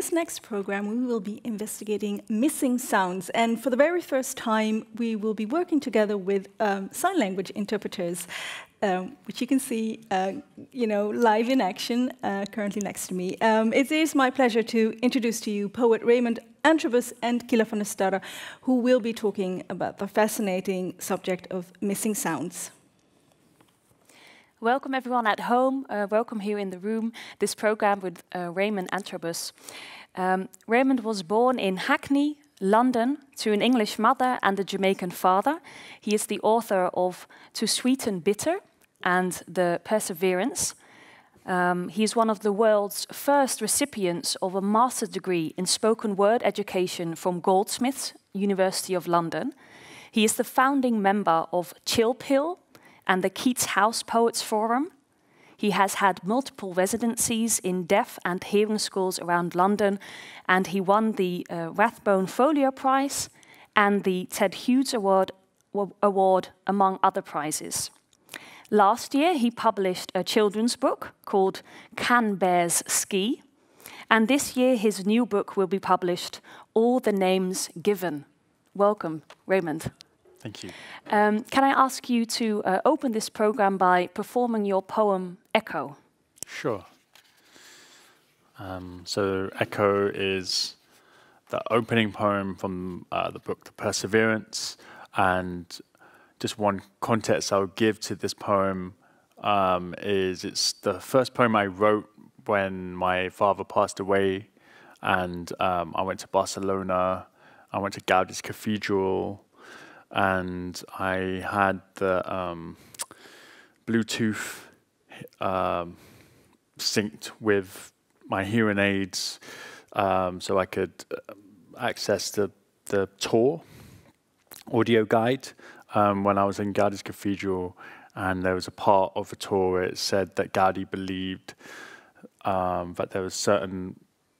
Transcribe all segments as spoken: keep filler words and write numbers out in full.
this next program, we will be investigating missing sounds. And for the very first time, we will be working together with um, sign language interpreters, um, which you can see, uh, you know, live in action, uh, currently next to me. Um, it is my pleasure to introduce to you poet Raymond Antrobus and Kila van der Starre, who will be talking about the fascinating subject of missing sounds. Welcome everyone at home, uh, welcome here in the room, this program with uh, Raymond Antrobus. Um, Raymond was born in Hackney, London, to an English mother and a Jamaican father. He is the author of To Sweeten Bitter and The Perseverance. Um, he is one of the world's first recipients of a master's degree in spoken word education from Goldsmiths, University of London. He is the founding member of Chill Pill and the Keats House Poets Forum. He has had multiple residencies in deaf and hearing schools around London, and he won the uh, Rathbone Folio Prize and the Ted Hughes Award, award, among other prizes. Last year, he published a children's book called Can Bears Ski? And this year, his new book will be published, All the Names Given. Welcome, Raymond. Thank you. Um, can I ask you to uh, open this program by performing your poem, Echo? Sure. Um, so Echo is the opening poem from uh, the book, The Perseverance. And just one context I'll give to this poem um, is it's the first poem I wrote when my father passed away. And um, I went to Barcelona. I went to Gaudí's Cathedral. And I had the um, Bluetooth um, synced with my hearing aids um, so I could access the, the tour audio guide um, when I was in Gaudí's Cathedral. And there was a part of the tour where it said that Gaudí believed um, that there were certain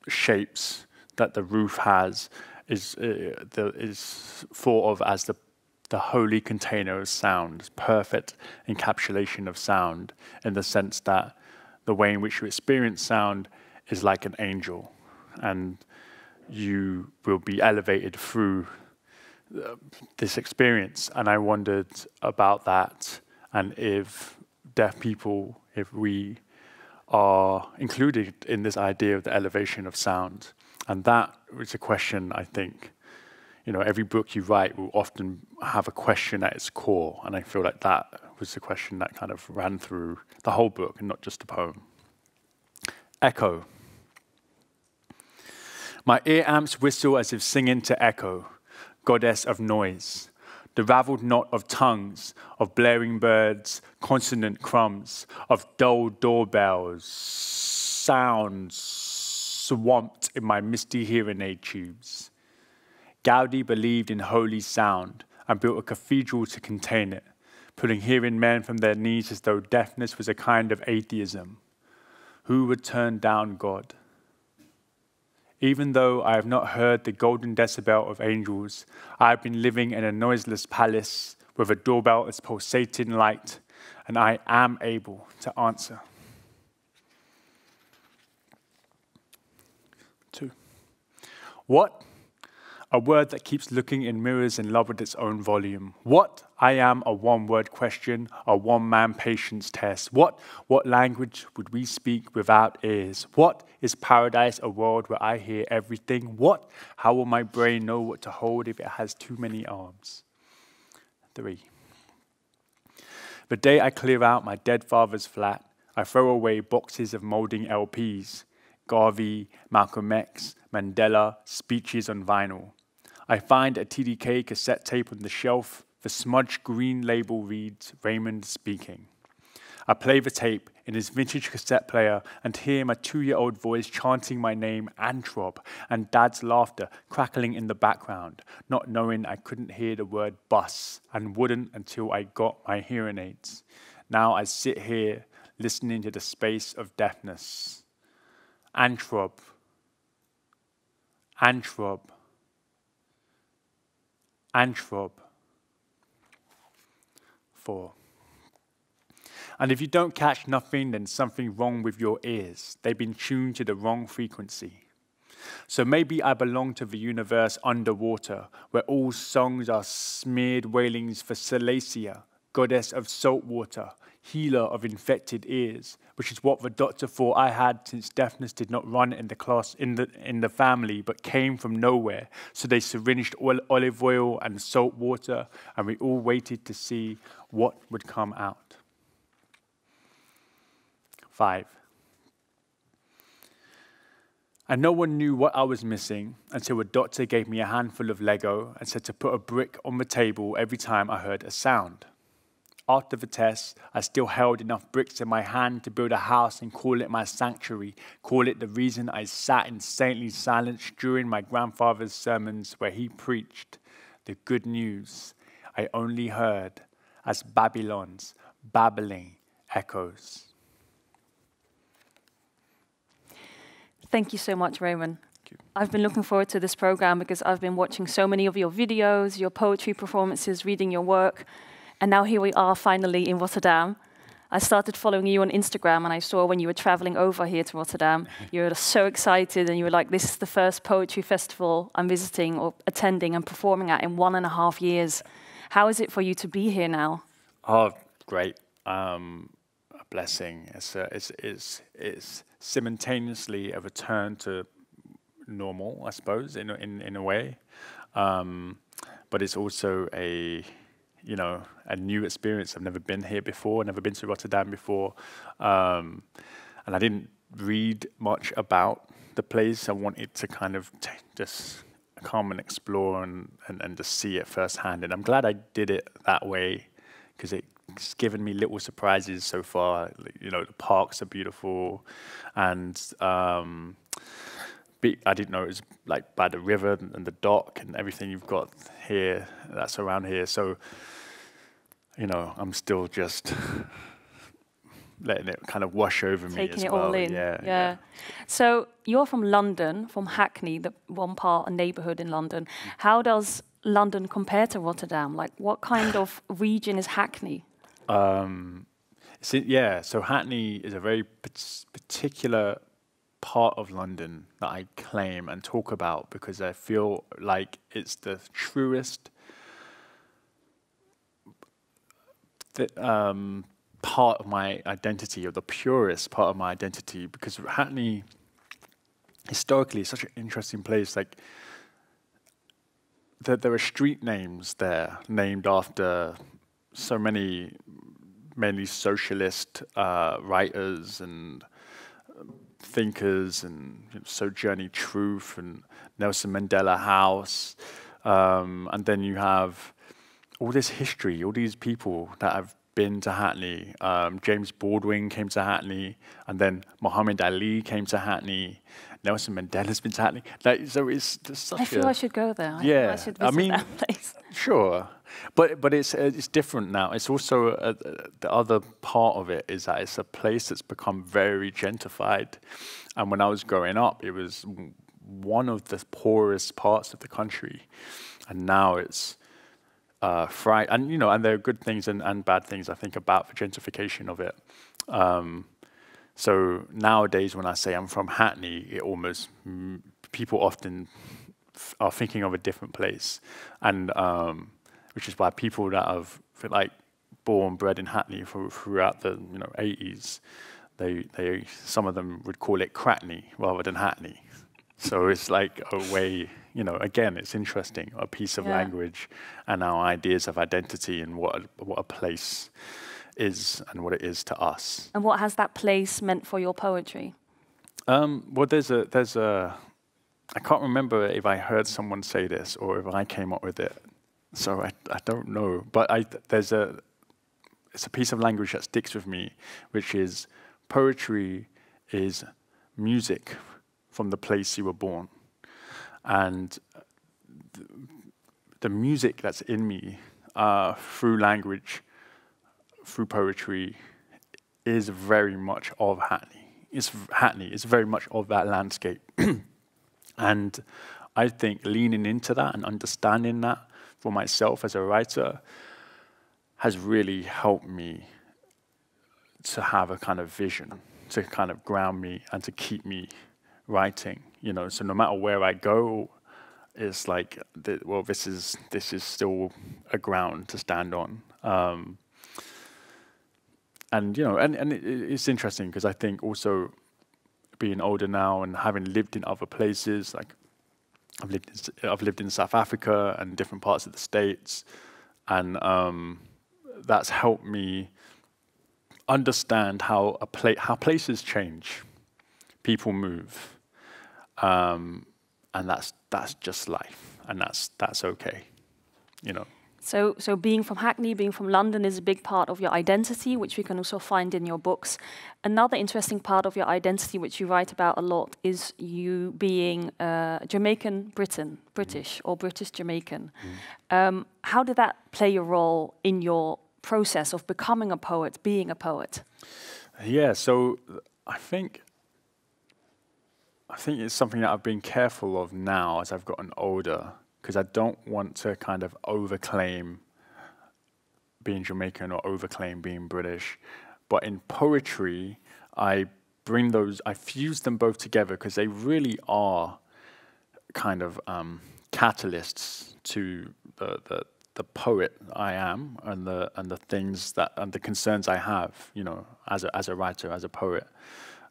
shapes that the roof has is, uh, the, is thought of as the the holy container of sound, perfect encapsulation of sound, in the sense that the way in which you experience sound is like an angel, and you will be elevated through uh, this experience. And I wondered about that, and if deaf people, if we are included in this idea of the elevation of sound. And that was a question, I think, you know, every book you write will often have a question at its core, and I feel like that was the question that kind of ran through the whole book and not just the poem. Echo. My ear amps whistle as if singing to Echo, goddess of noise, the raveled knot of tongues, of blaring birds, consonant crumbs, of dull doorbells, sounds swamped in my misty hearing aid tubes. Gaudí believed in holy sound and built a cathedral to contain it, pulling hearing men from their knees as though deafness was a kind of atheism. Who would turn down God? Even though I have not heard the golden decibel of angels, I have been living in a noiseless palace with a doorbell as pulsating light, and I am able to answer. Two. What? A word that keeps looking in mirrors in love with its own volume. What? I am a one-word question, a one-man patience test. What? What language would we speak without ears? What? Is paradise a world where I hear everything? What? How will my brain know what to hold if it has too many arms? Three. The day I clear out my dead father's flat, I throw away boxes of molding L Ps. Garvey, Malcolm X, Mandela, speeches on vinyl. I find a T D K cassette tape on the shelf. The smudged green label reads, Raymond speaking. I play the tape in his vintage cassette player and hear my two-year-old voice chanting my name, Antrob, and Dad's laughter crackling in the background, not knowing I couldn't hear the word bus and wouldn't until I got my hearing aids. Now I sit here listening to the space of deafness. Antrob. Antrob, Antrob, four. And if you don't catch nothing, then something wrong with your ears. They've been tuned to the wrong frequency. So maybe I belong to the universe underwater, where all songs are smeared wailings for Salacia, goddess of salt water, healer of infected ears, which is what the doctor thought I had, since deafness did not run in the class in the in the family, but came from nowhere. So they syringed oil, olive oil and salt water, and we all waited to see what would come out. Five. And no one knew what I was missing until a doctor gave me a handful of Lego and said to put a brick on the table every time I heard a sound. After the test, I still held enough bricks in my hand to build a house and call it my sanctuary, call it the reason I sat in saintly silence during my grandfather's sermons where he preached the good news I only heard as Babylon's babbling echoes. Thank you so much, Raymond. I've been looking forward to this program because I've been watching so many of your videos, your poetry performances, reading your work, and now here we are finally in Rotterdam. I started following you on Instagram and I saw when you were traveling over here to Rotterdam, you were so excited and you were like, this is the first poetry festival I'm visiting or attending and performing at in one and a half years. How is it for you to be here now? Oh, great. Um, a blessing. It's, uh, it's, it's, it's simultaneously a return to normal, I suppose, in, in, in a way. Um, but it's also a, you know, a new experience. I've never been here before, never been to Rotterdam before. Um, and I didn't read much about the place. I wanted to kind of t just come and explore and, and, and just see it firsthand. And I'm glad I did it that way, because it it's given me little surprises so far. You know, the parks are beautiful, and um, be, I didn't know it was like by the river and the dock and everything you've got here that's around here. So, you know, I'm still just letting it kind of wash over me as well. Taking it all in. Yeah, yeah. yeah. So you're from London, from Hackney, the one part, a neighbourhood in London. How does London compare to Rotterdam? Like, what kind of region is Hackney? Um, so, yeah, so Hackney is a very particular part of London that I claim and talk about because I feel like it's the truest th um, part of my identity, or the purest part of my identity, because Hackney historically is such an interesting place. Like, th there are street names there named after so many, mainly socialist uh, writers and uh, thinkers, and you know, Sojourney Truth and Nelson Mandela House. Um, and then you have all this history, all these people that have been to Hackney. Um, James Baldwin came to Hackney, and then Muhammad Ali came to Hackney. Nelson Mandela's been to Hackney. Like, so it's such I feel a, I should go there. I yeah, I should visit I mean, that place. Sure. But but it's it's different now. It's also uh, the other part of it is that it's a place that's become very gentrified. And when I was growing up, it was one of the poorest parts of the country, and now it's uh, fried. And you know, and there are good things and, and bad things I think about the gentrification of it. Um, so nowadays, when I say I'm from Hackney, it almost m people often f are thinking of a different place, and um, which is why people that have like born, bred in Hackney for, throughout the you know eighties, they they some of them would call it Crackney rather than Hackney. So it's like a way, you know. Again, it's interesting, a piece of yeah. language, and our ideas of identity and what a, what a place is and what it is to us. And what has that place meant for your poetry? Um, well, there's a there's a I can't remember if I heard someone say this or if I came up with it. So I, I don't know, but I, there's a, it's a piece of language that sticks with me, which is poetry is music from the place you were born. And the, the music that's in me uh, through language, through poetry, is very much of Hackney. It's Hackney, it's very much of that landscape. And I think leaning into that and understanding that for myself as a writer has really helped me to have a kind of vision, to kind of ground me and to keep me writing, you know. So no matter where I go, it's like, th well, this is this is still a ground to stand on. Um, and you know, and and it, it's interesting because I think also being older now and having lived in other places, like I've lived in, I've lived in South Africa and different parts of the States, and um, that's helped me understand how a pla how places change, people move, um, and that's that's just life, and that's that's okay, you know. So, so being from Hackney, being from London is a big part of your identity, which we can also find in your books. Another interesting part of your identity, which you write about a lot, is you being uh, Jamaican-Britain, British, or British-Jamaican. Mm. Um, how did that play a role in your process of becoming a poet, being a poet? Yeah, so I think, I think it's something that I've been careful of now as I've gotten older, because I don't want to kind of overclaim being Jamaican or overclaim being British. But in poetry, I bring those, I fuse them both together because they really are kind of um, catalysts to the, the, the poet I am and the, and the things that, and the concerns I have, you know, as a, as a writer, as a poet.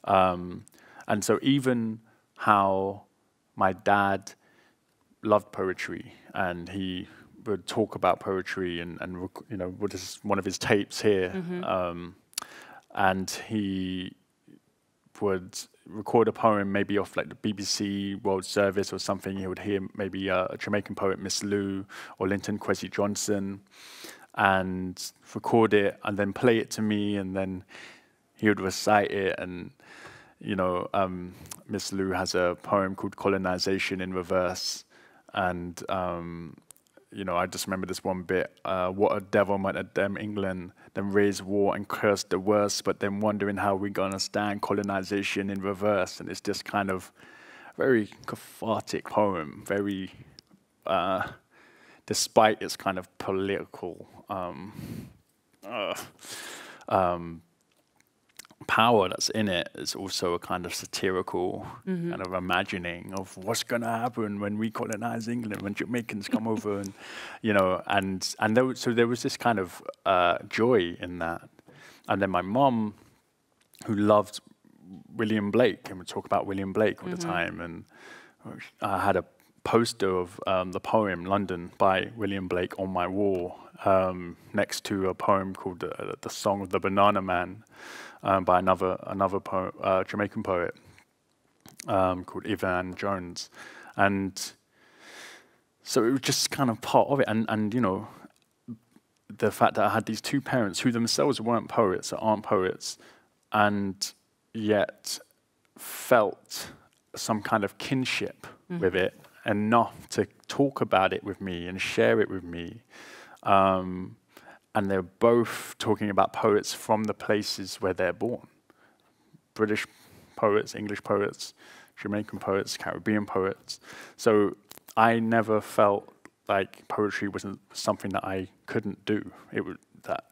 Um, and so even how my dad loved poetry, and he would talk about poetry, and, and you know, what is one of his tapes here, mm-hmm. um, and he would record a poem maybe off like the B B C World Service or something. He would hear maybe uh, a Jamaican poet, Miss Lou, or Linton Kwesi Johnson, and record it, and then play it to me, and then he would recite it, and you know, um, Miss Lou has a poem called "Colonization in Reverse." And, um, you know, I just remember this one bit, uh, what a devil might a damn England, then raise war and curse the worst, but then wondering how we're going to stand colonization in reverse. And it's this kind of very cathartic poem, very, uh, despite its kind of political um, uh, um, power that's in it, is also a kind of satirical mm-hmm. kind of imagining of what's going to happen when we colonize England, when Jamaicans come over, and you know, and and there was, so there was this kind of uh, joy in that. And then my mum, who loved William Blake, and would talk about William Blake all mm-hmm. the time, and I had a poster of um, the poem "London" by William Blake on my wall, um, next to a poem called uh, "The Song of the Banana Man." Um, by another another po uh, Jamaican poet um, called Evan Jones, and so it was just kind of part of it. And and you know, the fact that I had these two parents who themselves weren't poets, or aren't poets, and yet felt some kind of kinship mm-hmm. with it enough to talk about it with me and share it with me. Um, And they're both talking about poets from the places where they're born. British poets, English poets, Jamaican poets, Caribbean poets. So I never felt like poetry wasn't something that I couldn't do. It would, that,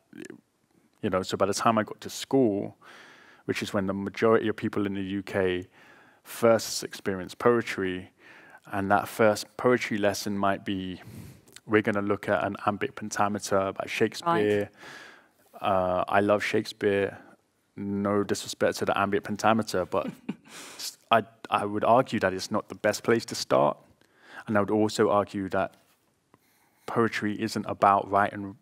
you know, so by the time I got to school, which is when the majority of people in the U K first experience poetry, and that first poetry lesson might be, we're going to look at an iambic pentameter by Shakespeare. Right. Uh, I love Shakespeare. No disrespect to the iambic pentameter, but I, I would argue that it's not the best place to start. And I would also argue that poetry isn't about right and,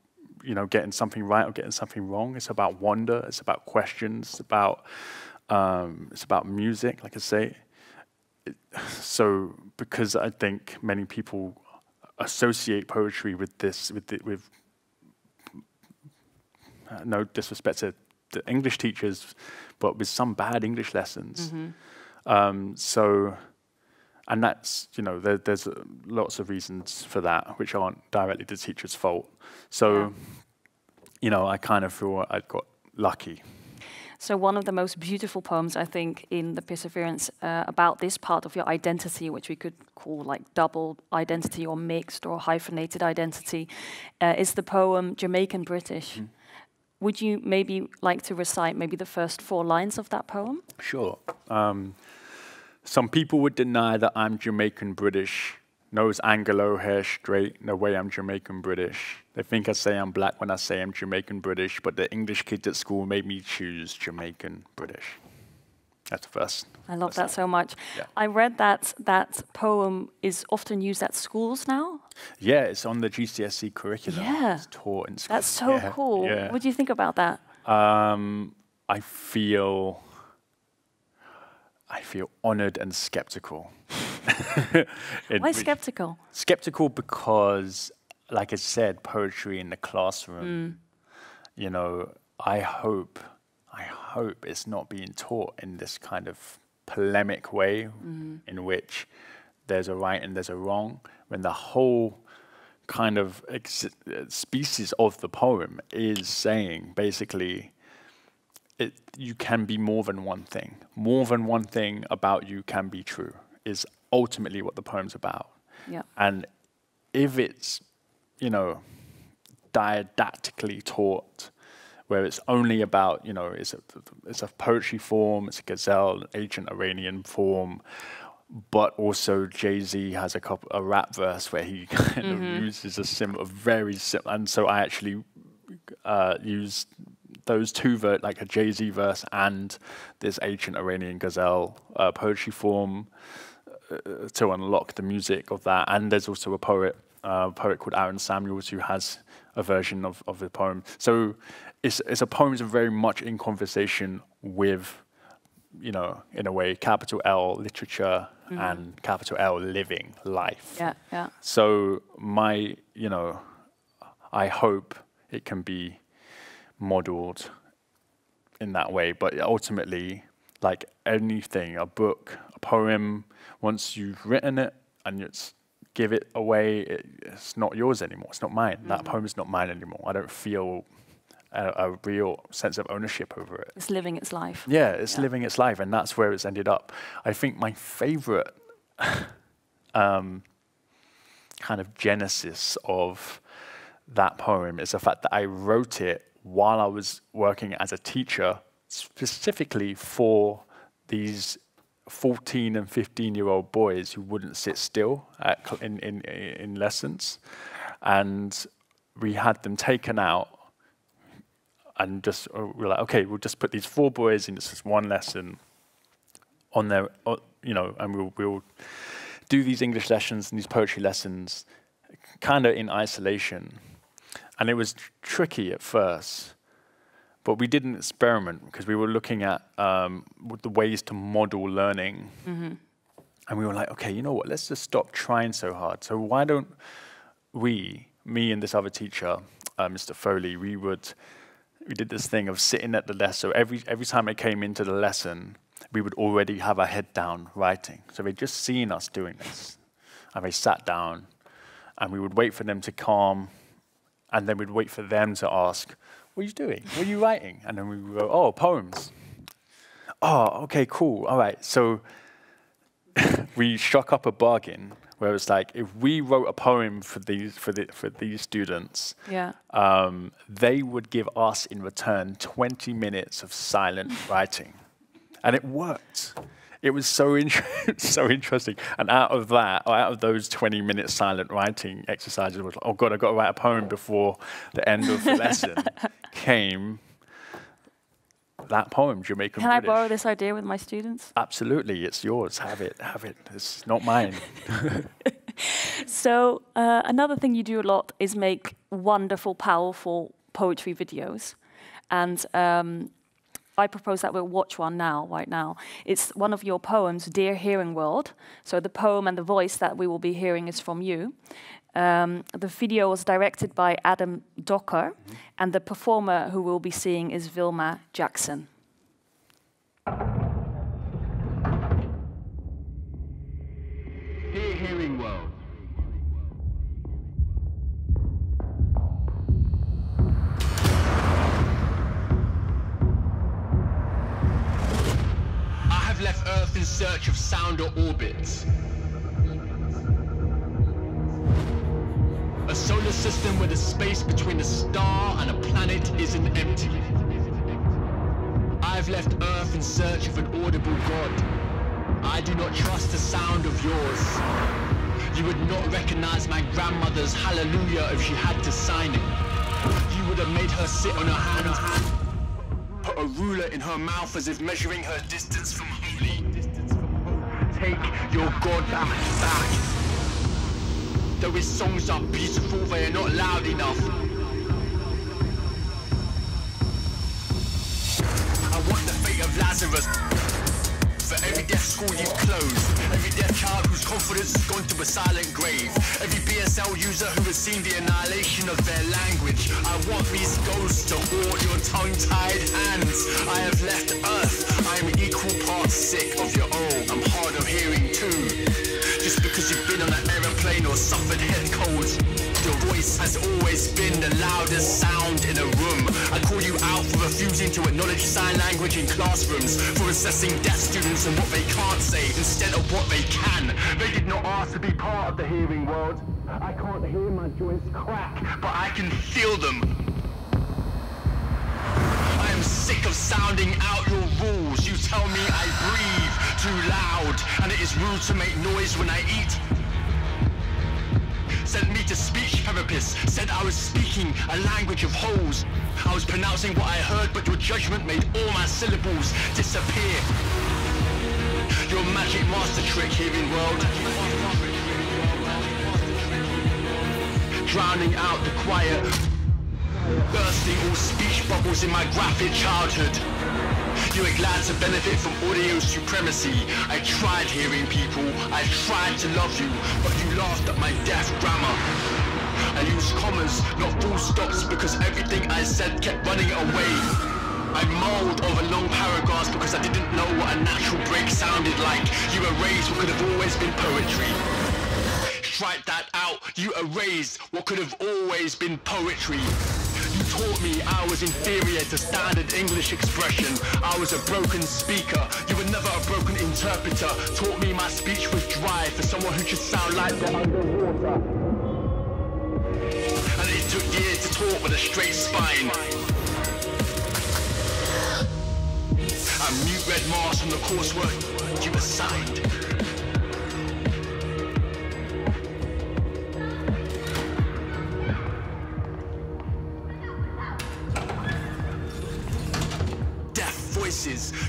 you know, getting something right or getting something wrong. It's about wonder. It's about questions. It's about, um, it's about music, like I say. It, so because I think many people associate poetry with this, with the, with uh, no disrespect to the English teachers, but with some bad English lessons. Mm-hmm. um, so, and that's, you know, there, there's uh, lots of reasons for that, which aren't directly the teacher's fault. So, yeah. you know, I kind of feel I got lucky. So one of the most beautiful poems, I think, in The Perseverance uh, about this part of your identity, which we could call like double identity or mixed or hyphenated identity, uh, is the poem Jamaican-British. Mm. Would you maybe like to recite maybe the first four lines of that poem? Sure. Um, Some people would deny that I'm Jamaican-British. Nose Anglo, hair straight, no way I'm Jamaican-British. They think I say I'm black when I say I'm Jamaican-British, but the English kids at school made me choose Jamaican-British. That's the first. I love that so much. Yeah. I read that that poem is often used at schools now. Yeah, it's on the G C S E curriculum. Yeah. It's taught in schools. That's so yeah. cool. Yeah. What do you think about that? Um, I feel... I feel honored and skeptical. Why skeptical? Skeptical because, like I said, poetry in the classroom, mm. you know, I hope, I hope it's not being taught in this kind of polemic way mm. in which there's a right and there's a wrong, when the whole kind of ex species of the poem is saying, basically, It, you can be more than one thing. More than one thing about you can be true is ultimately what the poem's about. Yeah. And if it's, you know, didactically taught, where it's only about, you know, it's a, it's a poetry form, it's a gazelle, an ancient Iranian form, but also Jay Z has a couple, a rap verse where he kind mm-hmm. of uses a sim, a very sim, and so I actually uh, used those two, ver like a Jay Z verse and this ancient Iranian gazelle uh, poetry form uh, to unlock the music of that. And there's also a poet, uh, poet called Aaron Samuels who has a version of, of the poem. So it's, it's a poem that's very much in conversation with, you know, in a way, capital L literature mm-hmm. and capital L living life. Yeah, yeah. So my, you know, I hope it can be modeled in that way, but ultimately, like anything, a book, a poem, once you've written it and you give it away, it, it's not yours anymore. It's not mine. Mm-hmm. That poem is not mine anymore. I don't feel a, a real sense of ownership over it. It's living its life. Yeah, it's yeah. living its life, and that's where it's ended up. I think my favorite um, kind of genesis of that poem is the fact that I wrote it while I was working as a teacher, specifically for these fourteen and fifteen year old boys who wouldn't sit still at in, in, in lessons. And we had them taken out and just, we were like, okay, we'll just put these four boys in this one lesson on their, you know, and we'll, we'll do these English lessons and these poetry lessons kind of in isolation. And it was tricky at first, but we did an experiment because we were looking at um, the ways to model learning. Mm-hmm. And we were like, okay, you know what, let's just stop trying so hard. So why don't we, me and this other teacher, uh, Mister Foley, we would, we did this thing of sitting at the desk. So every, every time I came into the lesson, we would already have our head down writing. So they'd just seen us doing this. And they sat down and we would wait for them to calm. And then we'd wait for them to ask, what are you doing? What are you writing? And then we would go, oh, poems. Oh, okay, cool. All right. So we struck up a bargain where it's like, if we wrote a poem for these, for the, for these students, yeah. um, they would give us in return twenty minutes of silent writing. And it worked. It was so inter so interesting, and out of that, or out of those twenty minute silent writing exercises, was like, oh god, I got to write a poem before the end of the lesson. Came that poem, Jamaican. Can British. I borrow this idea with my students? Absolutely, it's yours. Have it, have it. It's not mine. So uh, another thing you do a lot is make wonderful, powerful poetry videos, and. Um, I propose that we'll watch one now, right now. It's one of your poems, Dear Hearing World. So the poem and the voice that we will be hearing is from you. Um, the video was directed by Adam Docker, mm-hmm. and the performer who we'll be seeing is Vilma Jackson. Dear Hearing World. Left Earth in search of sound or orbits. A solar system where the space between a star and a planet isn't empty. I've left Earth in search of an audible God, I do not trust the sound of yours. You would not recognize my grandmother's hallelujah if she had to sign it. You would have made her sit on her hand, her hand, put a ruler in her mouth as if measuring her distance from holy. Take your goddamn back. Though his songs are beautiful, they are not loud enough. I want the fate of Lazarus. For every deaf school you've closed, every deaf child whose confidence has gone to a silent grave, every B S L user who has seen the annihilation of their language, I want these ghosts to hoard your tongue-tied hands. I have left Earth. I am equal parts sick of your own. I'm hard of hearing too. Just because you've been on an aeroplane or suffered head colds, your voice has always been the loudest sound in a room. I call you out for refusing to acknowledge sign language in classrooms, for assessing deaf students and what they can't say instead of what they can. They did not ask to be part of the hearing world. I can't hear my joints crack, but I can feel them. I am sick of sounding out your rules. You tell me I breathe too loud, and it is rude to make noise when I eat. Sent me to speech therapists, said I was speaking a language of holes. I was pronouncing what I heard, but your judgment made all my syllables disappear. Your magic master trick, hearing world, drowning out the quiet, bursting all speech bubbles in my graphic childhood. You were glad to benefit from audio supremacy. I tried hearing people, I tried to love you, but you laughed at my deaf grammar. I used commas, not full stops, because everything I said kept running away. I mulled over long paragraphs because I didn't know what a natural break sounded like. You erased what could have always been poetry. Strike that out, you erased what could have always been poetry. Taught me I was inferior to standard English expression. I was a broken speaker. You were never a broken interpreter. Taught me my speech was dry for someone who should sound like they're underwater. And it took years to talk with a straight spine. I mute red marks on the coursework you assigned.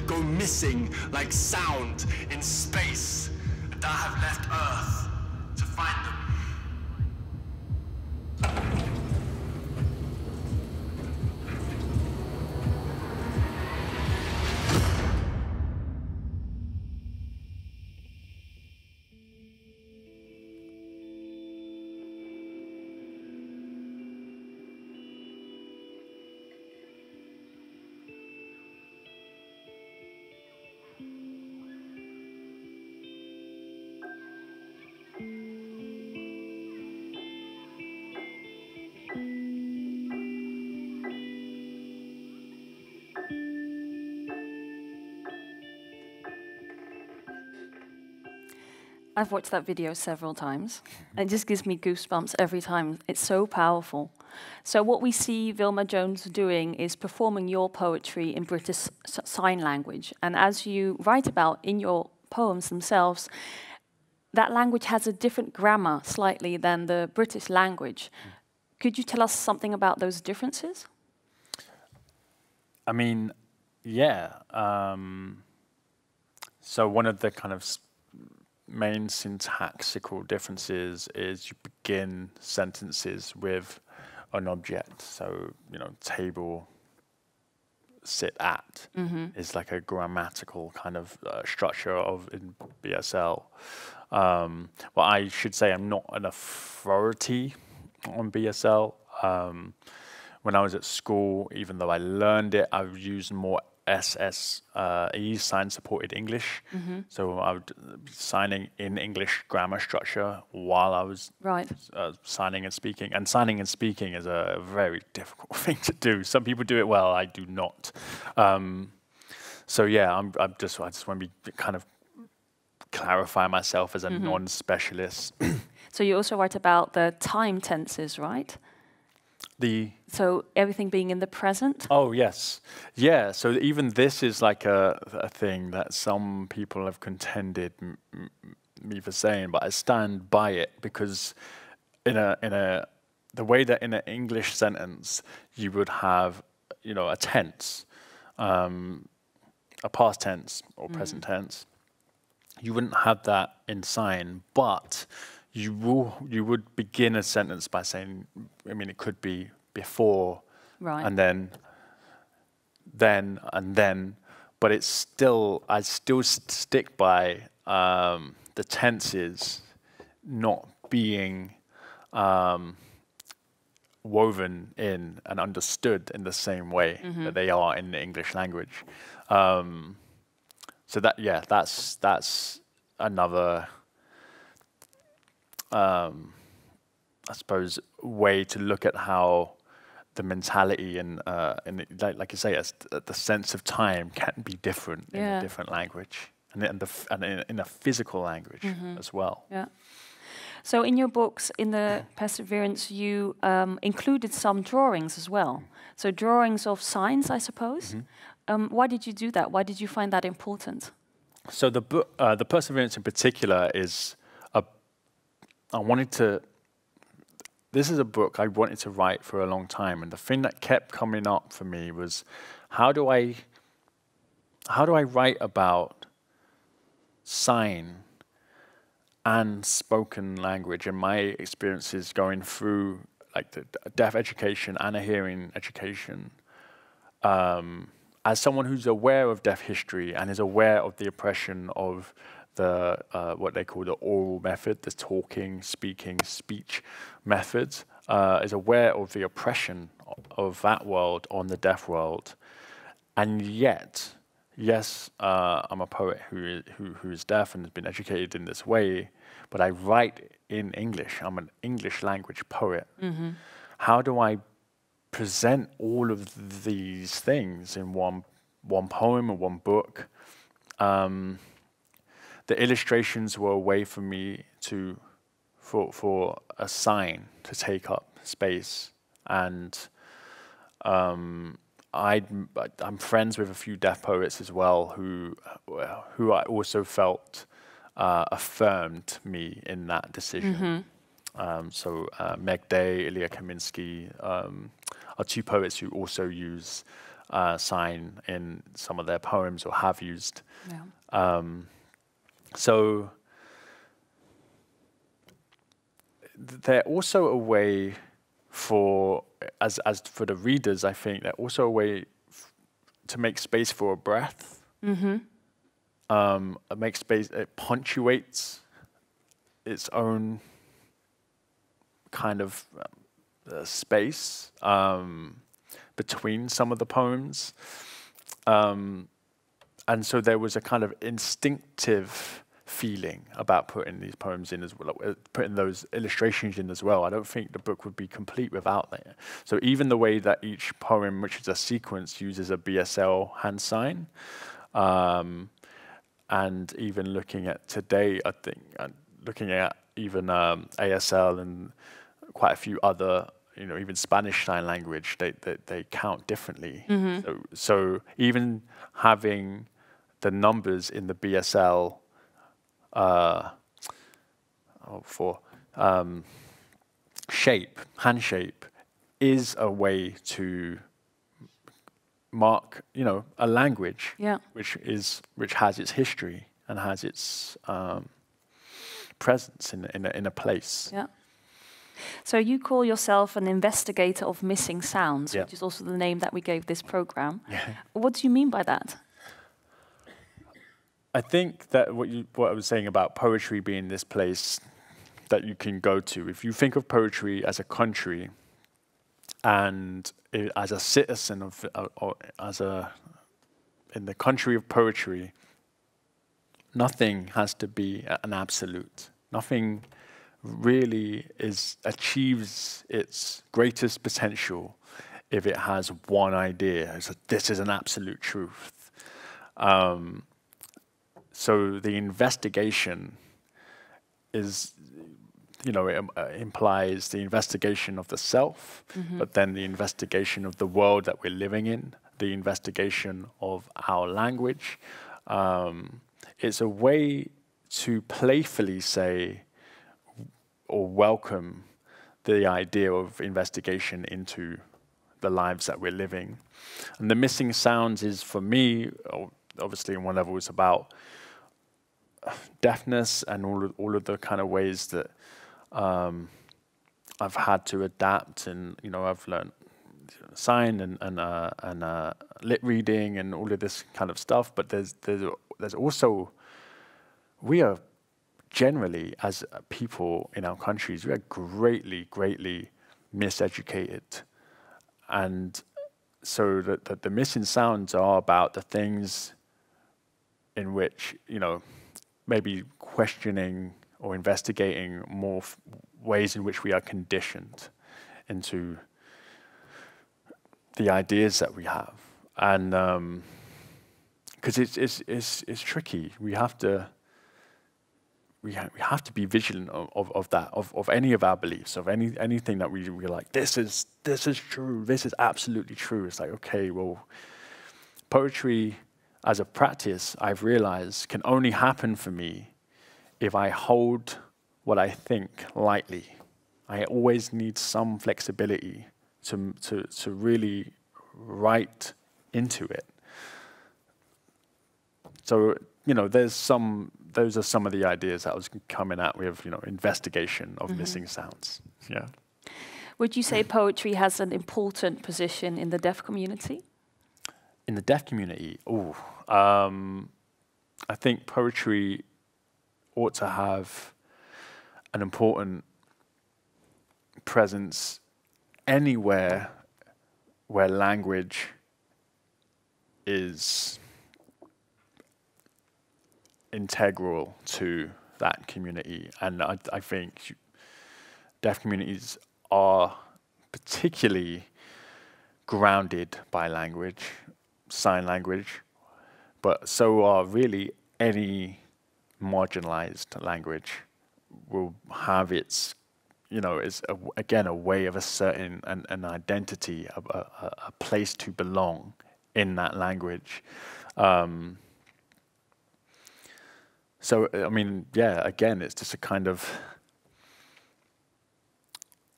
Go missing like sound in space, and I have left Earth to find I've watched that video several times. It just gives me goosebumps every time. It's so powerful. So what we see Vilma Jones doing is performing your poetry in British Sign Language. And as you write about in your poems themselves, that language has a different grammar slightly than the British language. Could you tell us something about those differences? I mean, yeah. Um, so one of the kind of main syntactical differences is you begin sentences with an object. So, you know, table, sit at, mm-hmm. is like a grammatical kind of uh, structure of in B S L. Um, well, I should say I'm not an authority on B S L. Um, when I was at school, even though I learned it, I've used more S S E, uh, sign-supported English. Mm-hmm. So I would be signing in English grammar structure while I was right. uh, signing and speaking. And signing and speaking is a very difficult thing to do. Some people do it well, I do not. Um, so yeah, I'm, I'm just, I just want to be kind of clarify myself as a mm-hmm. non-specialist. So you also write about the time tenses, right? The so everything being in the present? Oh, yes. Yeah, so even this is like a, a thing that some people have contended m m me for saying, but I stand by it because in a, in a, the way that in an English sentence you would have, you know, a tense, um, a past tense or present mm. tense, you wouldn't have that in sign, but you will, you would begin a sentence by saying, I mean, it could be before, right. and then, then, and then, but it's still, I still st stick by um, the tenses not being um, woven in and understood in the same way mm-hmm. that they are in the English language. Um, so that, yeah, that's, that's another... Um, I suppose way to look at how the mentality and uh, and it, like, like you say, as th the sense of time can be different yeah. in a different language and and, the f and in, in a physical language mm-hmm. as well. Yeah. So in your books, in the Perseverance, you um, included some drawings as well. So drawings of signs, I suppose. Mm-hmm. um, why did you do that? Why did you find that important? So the book, uh, the Perseverance in particular, is. I wanted to, this is a book I wanted to write for a long time, and the thing that kept coming up for me was, how do I, how do I write about sign and spoken language and my experiences going through like the deaf education and a hearing education um, as someone who's aware of deaf history and is aware of the oppression of the uh, what they call the oral method, the talking, speaking, speech methods, uh, is aware of the oppression of that world on the deaf world. And yet, yes, uh, I'm a poet who, who, who is deaf and has been educated in this way, but I write in English. I'm an English language poet. Mm-hmm. How do I present all of these things in one, one poem or one book? Um, The illustrations were a way for me to, for for a sign to take up space, and um, I'd, I'm friends with a few deaf poets as well who, who I also felt uh, affirmed me in that decision. Mm-hmm. um, so uh, Meg Day, Ilya Kaminsky um, are two poets who also use uh, sign in some of their poems or have used. Yeah. Um, So they're also a way for, as, as for the readers, I think, they're also a way f to make space for a breath. Mm-hmm. Um, it makes space, it punctuates its own kind of uh, space um, between some of the poems. Um, And so there was a kind of instinctive feeling about putting these poems in as well, putting those illustrations in as well. I don't think the book would be complete without that. So even the way that each poem, which is a sequence, uses a B S L hand sign, um, and even looking at today, I think, uh, looking at even um, A S L and quite a few other, you know, even Spanish sign language, they they, they count differently. Mm-hmm. So, so even having the numbers in the B S L uh, oh, for um, shape, hand shape, is a way to mark, you know, a language, yeah. which is which has its history and has its um, presence in in a, in a place. Yeah. So you call yourself an investigator of missing sounds, yeah. which is also the name that we gave this program. Yeah. What do you mean by that? I think that what, you, what I was saying about poetry being this place that you can go to, if you think of poetry as a country and it, as a citizen of, uh, or as a, in the country of poetry, nothing has to be an absolute. Nothing really is achieves its greatest potential if it has one idea. It's a, this is an absolute truth. Um, so the investigation is you know, it uh, implies the investigation of the self, mm-hmm. but then the investigation of the world that we're living in, the investigation of our language. Um, it's a way to playfully say or welcome the idea of investigation into the lives that we're living. And the missing sounds is, for me, obviously in one level, it's about deafness and all of, all of the kind of ways that um, I've had to adapt, and you know, I've learned sign and and uh, and uh, lip reading and all of this kind of stuff. But there's there's there's also, we are generally, as people in our countries, we are greatly greatly miseducated, and so that the, the missing sounds are about the things in which, you know, maybe questioning or investigating more f ways in which we are conditioned into the ideas that we have. And um, because it's, it's, it's, it's tricky. We have to, we, ha we have to be vigilant of, of, of that, of, of any of our beliefs, of any, anything that we, we're like, this is, this is true, this is absolutely true. It's like, okay, well, poetry as a practice, I've realized, can only happen for me if I hold what I think lightly. I always need some flexibility to, to, to really write into it. So, you know, there's some, those are some of the ideas that I was coming at with, you know, investigation of mm-hmm. missing sounds, yeah. Would you say poetry has an important position in the deaf community? In the deaf community, ooh, um, I think poetry ought to have an important presence anywhere where language is integral to that community. And I, I think deaf communities are particularly grounded by language, sign language, but so are really any marginalized language will have its, you know, it's a, again, a way of asserting an, an identity, a, a, a place to belong in that language. Um, so, I mean, yeah, again, it's just a kind of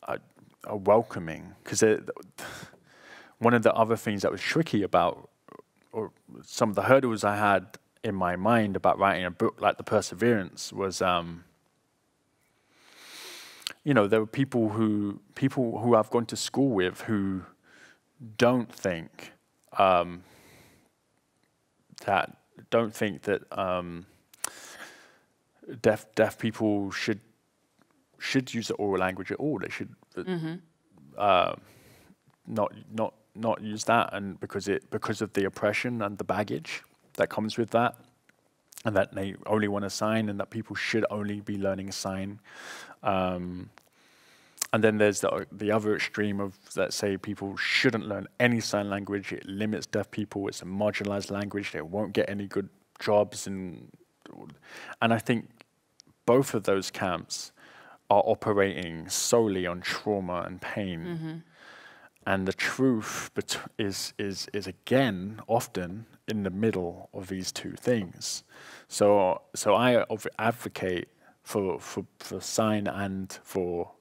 a, a welcoming, because one of the other things that was tricky about, or some of the hurdles I had in my mind about writing a book like The Perseverance was, um, you know, there were people who people who I've gone to school with who don't think um, that don't think that um, deaf deaf people should should use the oral language at all. They should mm-hmm. uh, not not not use that, and because it because of the oppression and the baggage that comes with that, and that they only want to sign, and that people should only be learning sign. Um, and then there's the, the other extreme of, let's say, people shouldn't learn any sign language. It limits deaf people. It's a marginalized language. They won't get any good jobs. And, and I think both of those camps are operating solely on trauma and pain. Mm-hmm. And the truth is, is, is again, often in the middle of these two things. So, so I advocate for, for, for sign and for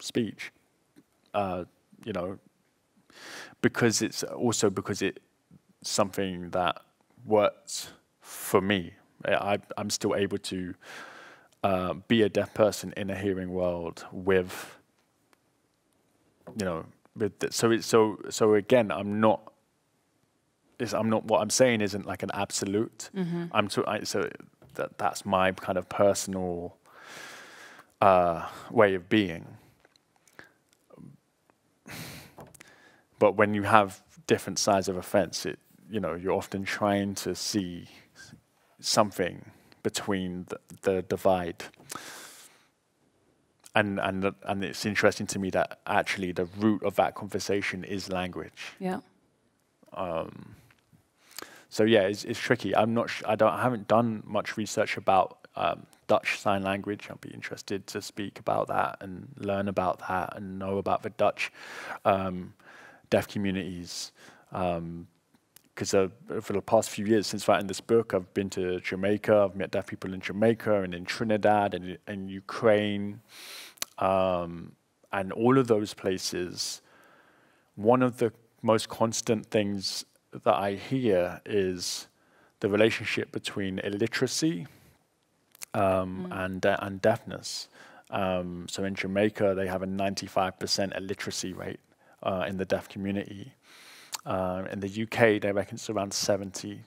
speech, uh, you know, because it's also because it's something that works for me. I, I'm still able to uh, be a deaf person in a hearing world with, you know, with the, so it's so so again, I'm not. It's, I'm not. What I'm saying isn't like an absolute. Mm-hmm. I'm so I, so that that's my kind of personal uh, way of being. But when you have different sides of a fence, it you know you're often trying to see something between the, the divide. And and and it's interesting to me that actually the root of that conversation is language. Yeah. Um, so yeah, it's, it's tricky. I'm not. Sh I don't. I haven't done much research about um, Dutch Sign Language. I'd be interested to speak about that and learn about that and know about the Dutch um, deaf communities. Um, Because uh, for the past few years, since writing this book, I've been to Jamaica. I've met deaf people in Jamaica and in Trinidad and in Ukraine, um, and all of those places. One of the most constant things that I hear is the relationship between illiteracy um, mm. and uh, and deafness. Um, so in Jamaica, they have a ninety-five percent illiteracy rate uh, in the deaf community. Uh, in the U K, they reckon it's around seventy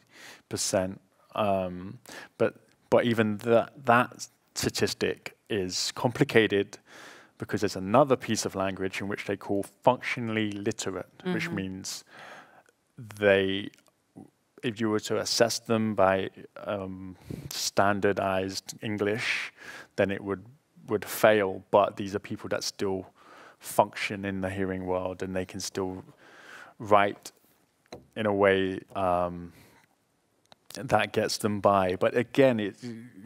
percent. Um, but but even that that statistic is complicated because there's another piece of language in which they call functionally literate, mm-hmm. which means they, if you were to assess them by um, standardized English, then it would would fail. But these are people that still function in the hearing world, and they can still write in a way um, that gets them by, but again, it,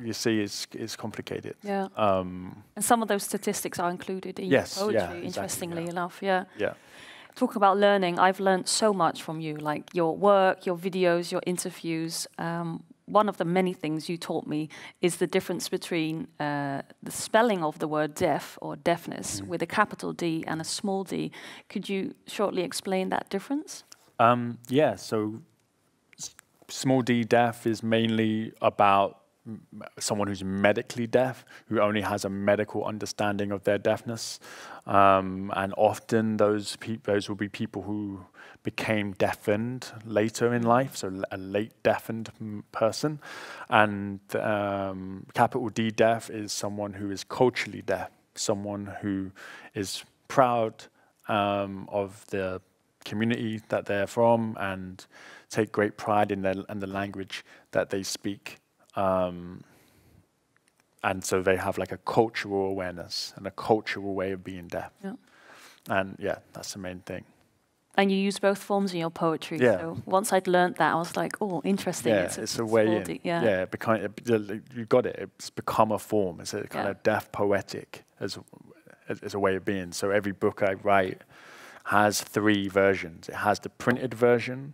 you see, it's it's complicated. Yeah. Um, and some of those statistics are included in yes, your poetry, yeah, exactly, interestingly yeah. enough. Yeah. Yeah. Talk about learning. I've learned so much from you, like your work, your videos, your interviews. Um, one of the many things you taught me is the difference between uh, the spelling of the word deaf or deafness mm. with a capital D and a small d. Could you shortly explain that difference? Um, yeah, so small d deaf is mainly about someone who's medically deaf, who only has a medical understanding of their deafness. Um, and often those, pe those will be people who became deafened later in life, so a late deafened person. And um, capital D deaf is someone who is culturally deaf, someone who is proud um, of the community that they're from and take great pride in, their, in the language that they speak. Um, and so they have like a cultural awareness and a cultural way of being deaf. Yeah. And yeah, that's the main thing. And you use both forms in your poetry. Yeah. So once I'd learned that, I was like, oh, interesting. Yeah, it's a, it's a way in. D yeah, yeah it become, it, you got it. It's become a form. It's a kind yeah. of deaf poetic as, as a way of being. So every book I write has three versions. It has the printed version.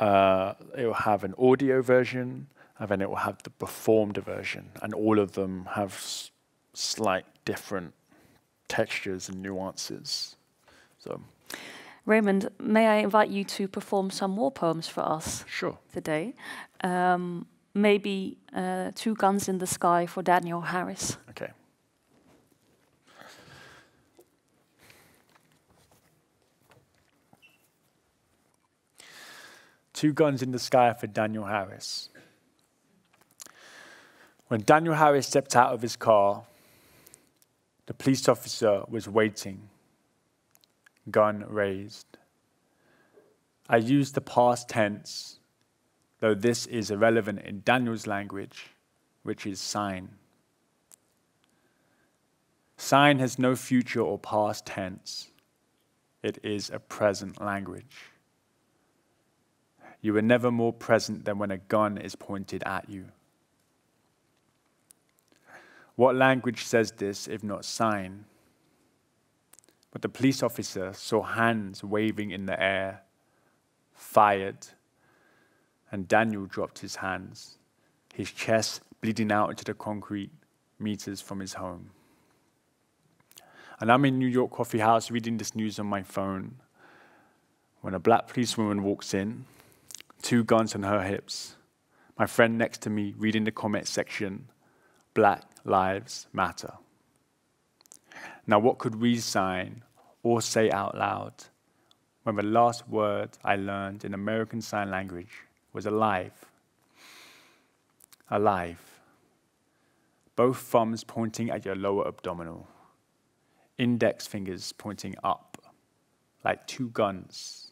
Uh, it will have an audio version. And then it will have the performed version, and all of them have s slight different textures and nuances. So, Raymond, may I invite you to perform some more poems for us sure. today? Um, maybe uh, Two Guns in the Sky for Daniel Harris. Okay. Two Guns in the Sky for Daniel Harris. When Daniel Harris stepped out of his car, the police officer was waiting, gun raised. I use the past tense, though this is irrelevant in Daniel's language, which is sign. Sign has no future or past tense. It is a present language. You are never more present than when a gun is pointed at you. What language says this, if not sign? But the police officer saw hands waving in the air, fired, and Daniel dropped his hands, his chest bleeding out into the concrete meters from his home. And I'm in New York coffee house reading this news on my phone when a black policewoman walks in, two guns on her hips. My friend next to me reading the comment section, Black Lives Matter. Now, what could we sign or say out loud when the last word I learned in American Sign Language was alive? Alive. Both thumbs pointing at your lower abdominal. Index fingers pointing up like two guns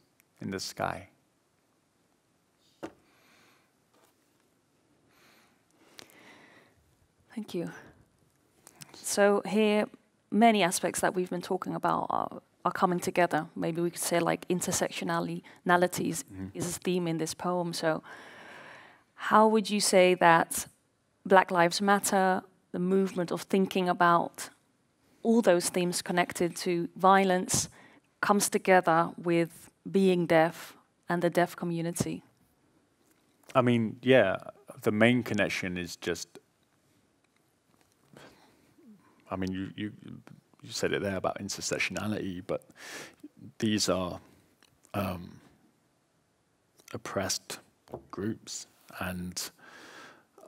in the sky. Thank you. So here, many aspects that we've been talking about are, are coming together. Maybe we could say like intersectionality mm-hmm. is a theme in this poem. So how would you say that Black Lives Matter, the movement of thinking about all those themes connected to violence, comes together with being deaf and the deaf community. I mean, yeah, the main connection is just, I mean, you, you, you said it there about intersectionality, but these are um, oppressed groups, and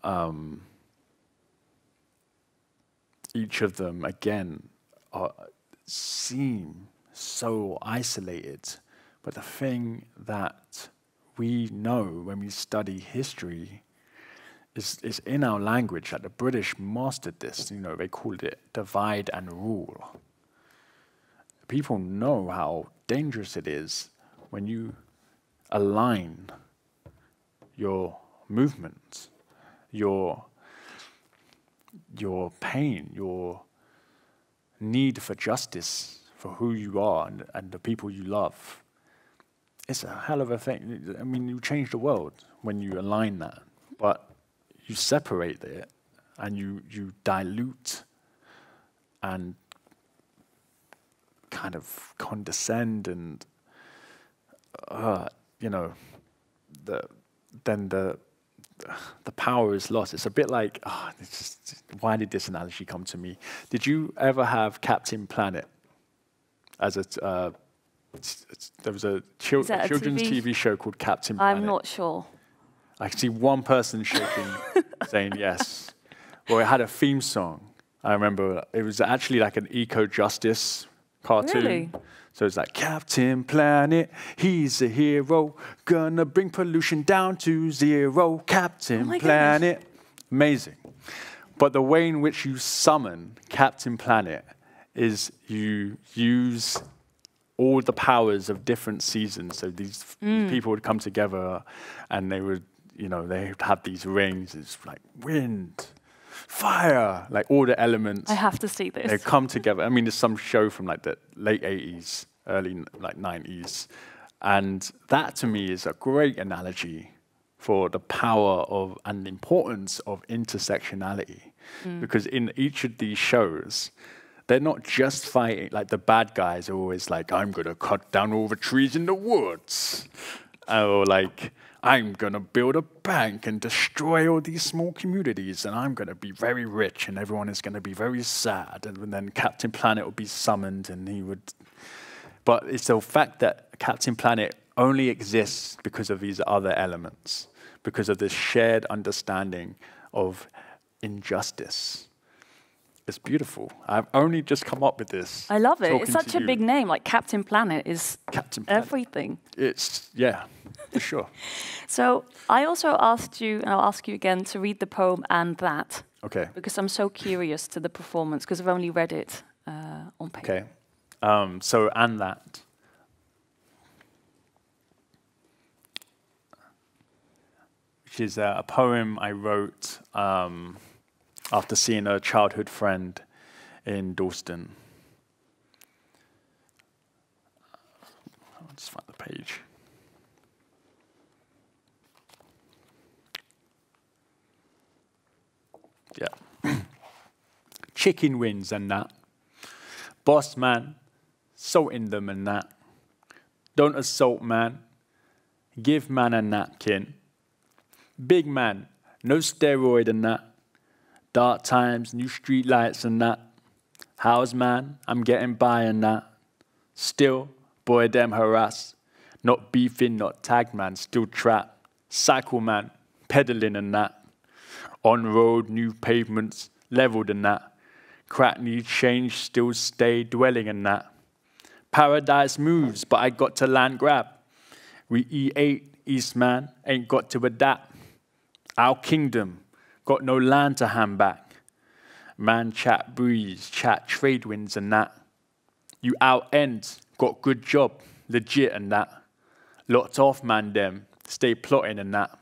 um, each of them, again, are, seem so isolated. But the thing that we know when we study history is, is in our language, that the British mastered this. You know, they called it divide and rule. People know how dangerous it is when you align your movements, your your pain, your need for justice for who you are and, and the people you love. It's a hell of a thing. I mean, you change the world when you align that, but you separate it and you, you dilute and kind of condescend and, uh, you know, the, then the, the power is lost. It's a bit like, oh, it's just, why did this analogy come to me? Did you ever have Captain Planet as a, uh, it's, it's, there was a, chil a children's T V? T V show called Captain Planet? I'm not sure. I can see one person shaking, saying yes. Well, it had a theme song. I remember it was actually like an eco-justice cartoon. Really? So it's like, Captain Planet, he's a hero, gonna bring pollution down to zero. Captain oh Planet. Goodness. Amazing. But the way in which you summon Captain Planet is you use all the powers of different seasons. So these mm. people would come together and they would, you know, they would have these rings. It's like wind, fire, like all the elements. I have to see this. They come together. I mean, there's some show from like the late eighties, early like nineties. And that to me is a great analogy for the power of and the importance of intersectionality. Mm. Because in each of these shows, they're not just fighting, like the bad guys are always like, I'm gonna cut down all the trees in the woods. Or like, I'm gonna build a bank and destroy all these small communities and I'm gonna be very rich and everyone is gonna be very sad. And then Captain Planet would be summoned and he would, but it's the fact that Captain Planet only exists because of these other elements, because of this shared understanding of injustice. It's beautiful. I've only just come up with this. I love it. It's such a big name. Like Captain Planet is Captain Planet. Everything. It's, yeah, for sure. So I also asked you, and I'll ask you again, to read the poem and that. Okay. Because I'm so curious to the performance, because I've only read it uh, on paper. Okay. Um, so, and that. Which is uh, a poem I wrote... Um, after seeing a childhood friend in Dalston. I'll just find the page. Yeah. Chicken wings and that. Boss man, salting them and that. Don't assault man. Give man a napkin. Big man, no steroid and that. Dark times, new street lights and that. How's man? I'm getting by and that. Still, boy, them harass. Not beefing, not tag man, still trapped. Cycle man, pedaling and that. On road, new pavements, leveled and that. Crack new change, still stay dwelling and that. Paradise moves, but I got to land grab. We E eight, East man, ain't got to adapt. Our kingdom. Got no land to hand back. Man chat breeze, chat trade winds and that. You out end, got good job, legit and that. Locked off man them, stay plotting and that.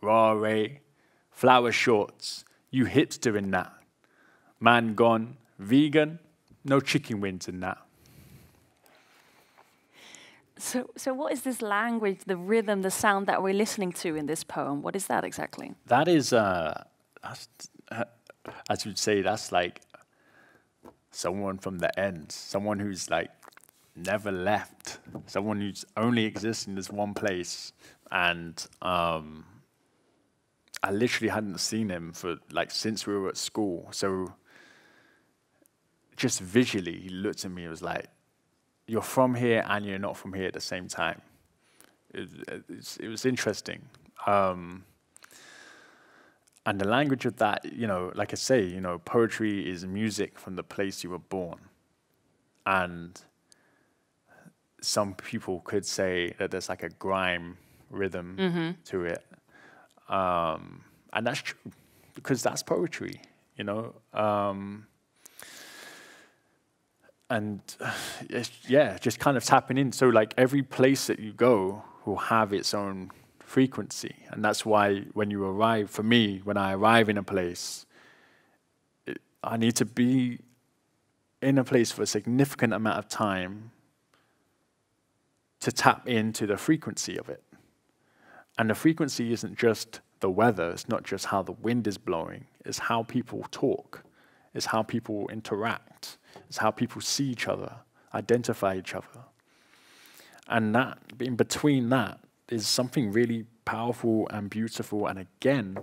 Raw ray, flower shorts, you hipster in that. Man gone, vegan, no chicken wings in that. So, so what is this language, the rhythm, the sound that we're listening to in this poem? What is that exactly? That is uh, that's, uh, I should say that's like someone from the ends, someone who's like never left, someone who's only exists in this one place. And um, I literally hadn't seen him for like since we were at school. So just visually, he looked at me and was like, "You're from here and you're not from here at the same time." It, it, it was interesting. Um, and the language of that, you know, like I say, you know, poetry is music from the place you were born. And some people could say that there's like a grime rhythm mm-hmm. to it. Um, and that's true, because that's poetry, you know? Um, and it's, yeah, just kind of tapping in. So like every place that you go will have its own frequency. And that's why when you arrive, for me, when I arrive in a place, it, I need to be in a place for a significant amount of time to tap into the frequency of it. And the frequency isn't just the weather, it's not just how the wind is blowing, it's how people talk, it's how people interact, it's how people see each other, identify each other. And that, in between that, is something really powerful and beautiful, and again,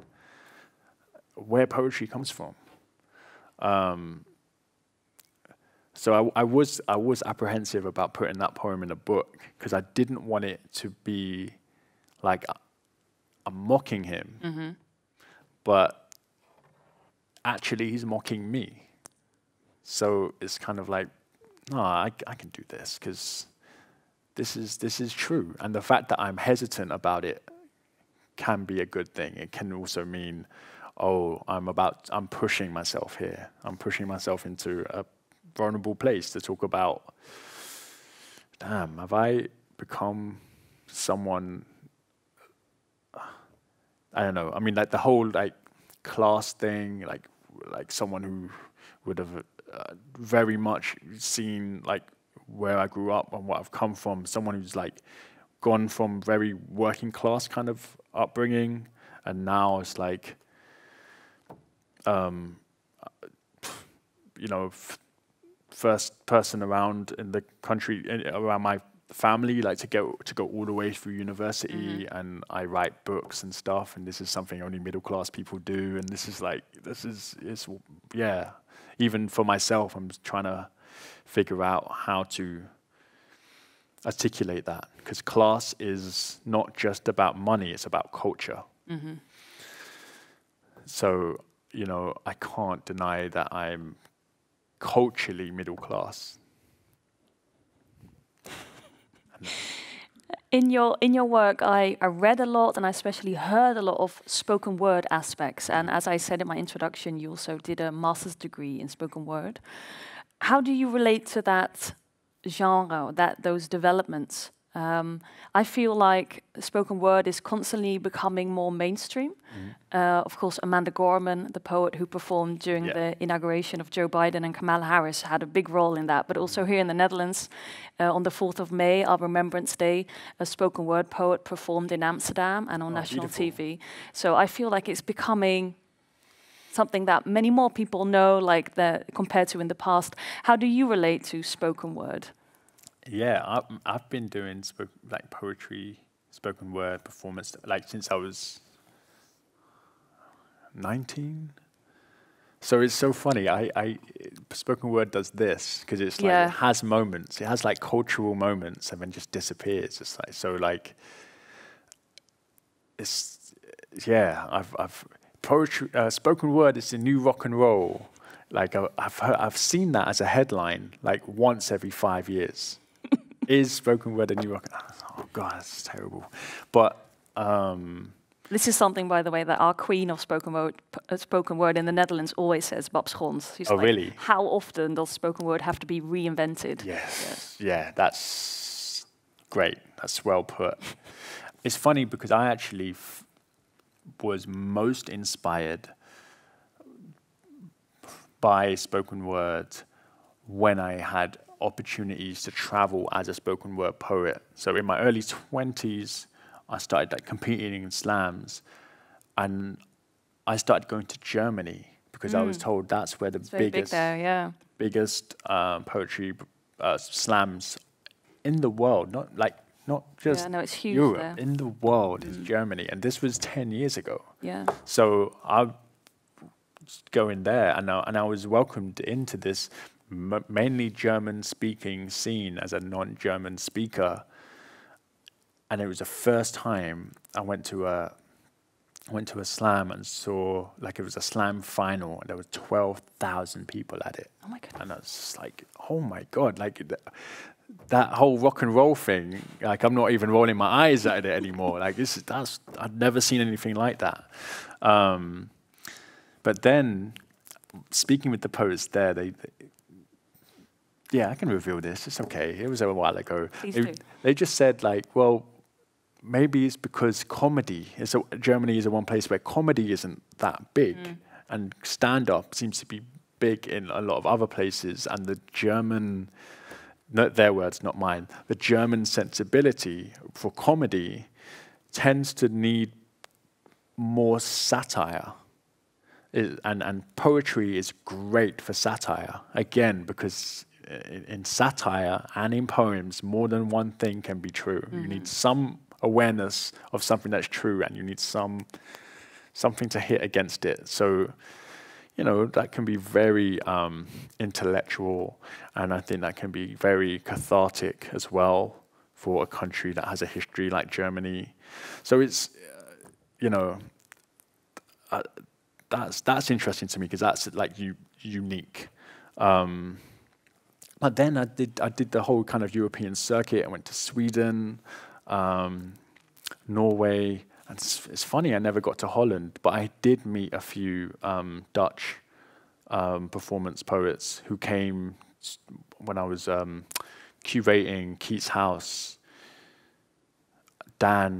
where poetry comes from. Um, So I, I was I was apprehensive about putting that poem in a book because I didn't want it to be like uh, I'm mocking him, mm-hmm. but actually he's mocking me. So it's kind of like, no, oh, I, I can do this because this is this is true, and the fact that I'm hesitant about it can be a good thing. It can also mean, oh, I'm about I'm pushing myself here. I'm pushing myself into a vulnerable place to talk about, damn, have I become someone, I don't know, I mean, like the whole like class thing, like like someone who would have uh, very much seen like where I grew up and what I've come from, someone who's like gone from very working class kind of upbringing, and now it's like, um, you know, f first person around in the country, in, around my family, like to go to go all the way through university, mm-hmm. and I write books and stuff, and this is something only middle class people do, and this is like, this is, it's, yeah. Even for myself, I'm trying to figure out how to articulate that, because class is not just about money, it's about culture. Mm-hmm. So, you know, I can't deny that I'm culturally middle class. In your in your work, I, I read a lot, and I especially heard a lot of spoken word aspects. And as I said in my introduction, you also did a master's degree in spoken word. How do you relate to that genre, that those developments? Um, I feel like spoken word is constantly becoming more mainstream. Mm-hmm. uh, of course, Amanda Gorman, the poet who performed during yeah. the inauguration of Joe Biden and Kamala Harris, had a big role in that. But also here in the Netherlands, uh, on the fourth of May, our Remembrance Day, a spoken word poet performed in Amsterdam and on oh, national beautiful. T V. So I feel like it's becoming something that many more people know, like the, compared to in the past. How do you relate to spoken word? Yeah, I, I've been doing spoke, like poetry, spoken word, performance, like since I was nineteen. So it's so funny. I, I spoken word does this because it's like yeah. it has moments. It has like cultural moments and then just disappears. It's like so like it's yeah. I've I've poetry uh, spoken word is the new rock and roll. Like I, I've heard, I've seen that as a headline like once every five years. Is spoken word a new rock? Oh God, that's terrible. But um, this is something, by the way, that our queen of spoken word, uh, spoken word in the Netherlands always says, Babs Gons. She's oh, like, really? How often does spoken word have to be reinvented? Yes, yeah, yeah, that's great. That's well put. It's funny because I actually f was most inspired by spoken word when I had opportunities to travel as a spoken word poet. So in my early twenties, I started like competing in slams, and I started going to Germany because mm. I was told that's where the it's biggest, big there, yeah. biggest uh, poetry uh, slams in the world. Not like not just yeah, no, it's huge Europe there. In the world mm. is Germany, and this was ten years ago. Yeah. So I go in there, and I, and I was welcomed into this m mainly German-speaking scene as a non-German speaker. And it was the first time I went to a went to a slam and saw, like, it was a slam final, and there were twelve thousand people at it. Oh my god! And I was just like, oh my god, like th that whole rock and roll thing. Like, I'm not even rolling my eyes at it anymore. Like, this is that's I've never seen anything like that. Um, but then, speaking with the poets there, they. they yeah, I can reveal this. It's okay. It was a while ago. They, they just said, like, well, maybe it's because comedy. It's a, Germany is the one place where comedy isn't that big, mm. and stand-up seems to be big in a lot of other places. And the German, not their words, not mine, the German sensibility for comedy tends to need more satire. It, and, and poetry is great for satire, again, because... In, in satire and in poems, more than one thing can be true. Mm-hmm. You need some awareness of something that's true, and you need some something to hit against it. So, you know, that can be very um, intellectual, and I think that can be very cathartic as well for a country that has a history like Germany. So it's, uh, you know, uh, that's that's interesting to me because that's like u unique. Um, But then I did I did the whole kind of European circuit. I went to Sweden, um, Norway, and it's, it's funny I never got to Holland, but I did meet a few um, Dutch um, performance poets who came when I was um, curating Keats House. Dan,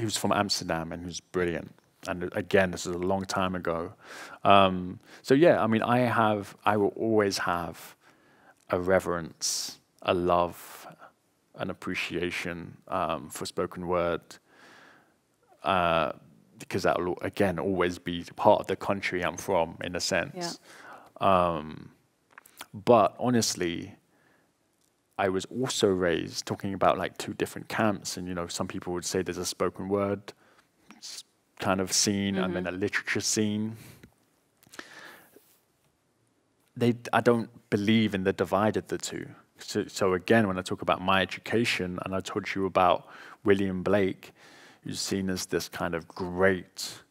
he was from Amsterdam and he was brilliant. And again, this is a long time ago. Um, so yeah, I mean, I have, I will always have a reverence, a love, an appreciation um, for spoken word, uh, because that will again always be part of the country I'm from, in a sense. Yeah. Um, but honestly, I was also raised talking about like two different camps, and you know, some people would say there's a spoken word kind of scene, mm-hmm. and then a literature scene. They, I don't believe in the divide of the two. So, so again, when I talk about my education, and I told you about William Blake, who's seen as this kind of great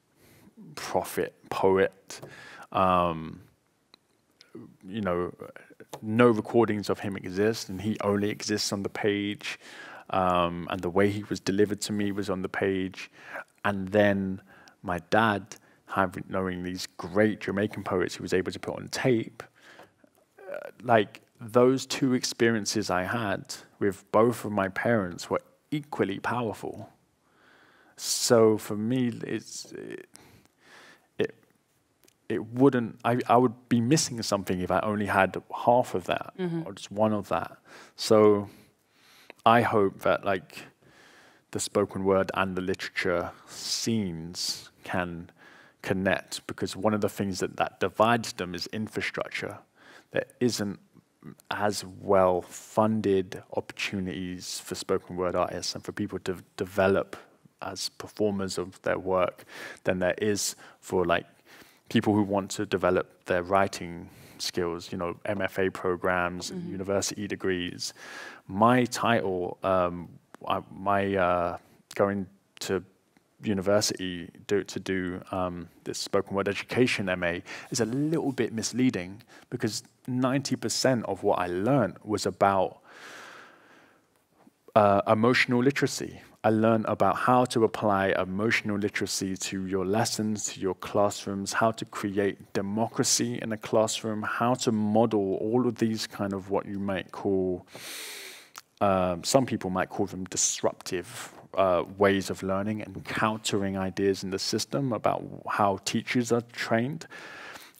prophet, poet, um, you know, no recordings of him exist, and he only exists on the page, um, and the way he was delivered to me was on the page. And then my dad, having, knowing these great Jamaican poets who was able to put on tape, uh, like those two experiences I had with both of my parents were equally powerful. So for me, it's, it, it, it wouldn't, I, I would be missing something if I only had half of that, mm-hmm. or just one of that. So I hope that like, the spoken word and the literature scenes can connect, because one of the things that, that divides them is infrastructure. There isn't as well funded opportunities for spoken word artists and for people to develop as performers of their work than there is for like people who want to develop their writing skills, you know, M F A programs, mm-hmm. and university degrees. My title, um, I, my uh, going to university do, to do um, this spoken word education M A is a little bit misleading, because ninety percent of what I learned was about uh, emotional literacy. I learned about how to apply emotional literacy to your lessons, to your classrooms, how to create democracy in a classroom, how to model all of these kind of what you might call... Um, some people might call them disruptive uh, ways of learning and countering ideas in the system about how teachers are trained.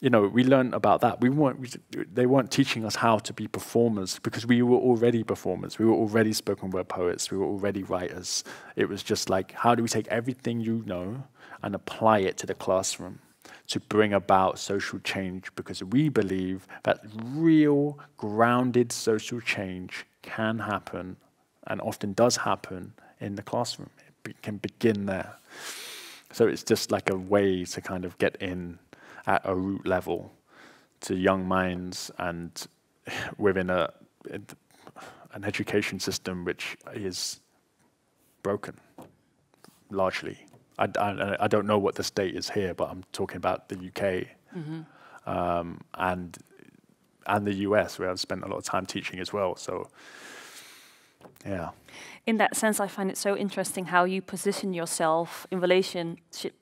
you know, we learned about that. We weren't, we, they weren't teaching us how to be performers, because we were already performers. We were already spoken word poets. We were already writers. It was just like, how do we take everything you know and apply it to the classroom to bring about social change? Because we believe that real, grounded social change can happen, and often does happen, in the classroom. It be, can begin there. So it's just like a way to kind of get in at a root level to young minds, and within a, an education system which is broken, largely. I, I, I don't know what the state is here, but I'm talking about the U K, mm-hmm. um, and, and the U S, where I've spent a lot of time teaching as well. So, yeah. In that sense, I find it so interesting how you position yourself in relation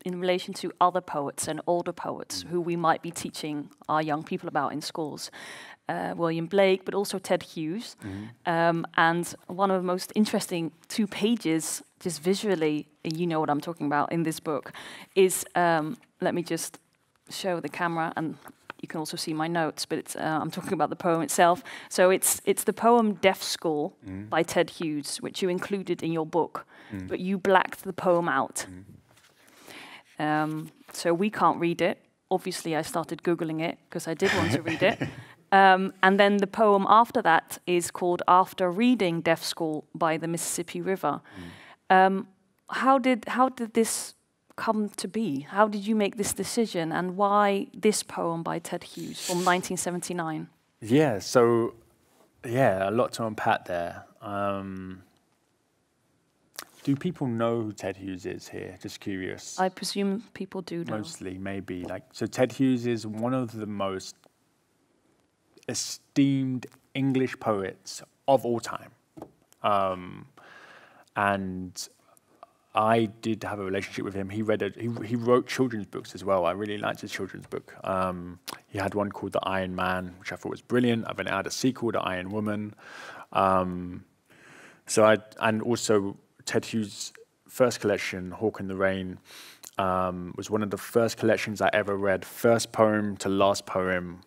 in relation to other poets and older poets, mm. who we might be teaching our young people about in schools. Uh, William Blake, but also Ted Hughes. Mm. Um, and one of the most interesting two pages, just visually, you know what I'm talking about in this book, is, um, let me just show the camera, and you can also see my notes, but it's, uh, I'm talking about the poem itself. So it's it's the poem Deaf School mm. by Ted Hughes, which you included in your book, mm. but you blacked the poem out. Mm. Um, so we can't read it. Obviously, I started Googling it because I did want to read it. Um, and then the poem after that is called After Reading Deaf School by the Mississippi River. Mm. Um, how did how did this come to be? How did you make this decision, and why this poem by Ted Hughes from nineteen seventy-nine? Yeah, so, yeah, a lot to unpack there. Um, do people know who Ted Hughes is here? Just curious. I presume people do know. Mostly, maybe. Like, so Ted Hughes is one of the most esteemed English poets of all time. Um, and I did have a relationship with him. He read a, he, he wrote children's books as well. I really liked his children's book. Um, he had one called The Iron Man, which I thought was brilliant. I've been out a sequel, The Iron Woman. Um, so I, and also Ted Hughes' first collection, Hawk in the Rain, um, was one of the first collections I ever read. First poem to last poem.